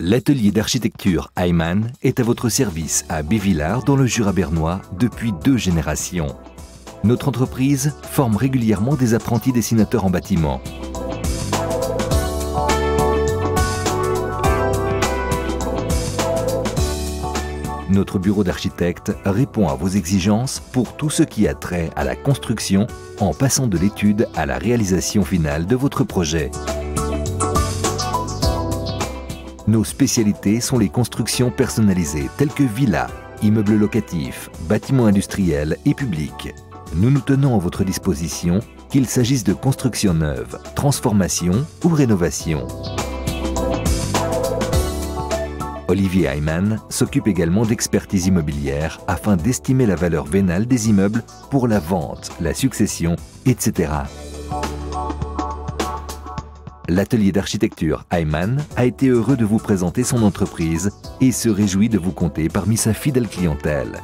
L'atelier d'architecture Heimann est à votre service à Bévillard dans le Jura bernois depuis 2 générations. Notre entreprise forme régulièrement des apprentis dessinateurs en bâtiment. Notre bureau d'architecte répond à vos exigences pour tout ce qui a trait à la construction, en passant de l'étude à la réalisation finale de votre projet. Nos spécialités sont les constructions personnalisées telles que villas, immeubles locatifs, bâtiments industriels et publics. Nous nous tenons à votre disposition, qu'il s'agisse de constructions neuves, transformations ou rénovations. Olivier Heimann s'occupe également d'expertise immobilière afin d'estimer la valeur vénale des immeubles pour la vente, la succession, etc. L'atelier d'architecture Heimann a été heureux de vous présenter son entreprise et se réjouit de vous compter parmi sa fidèle clientèle.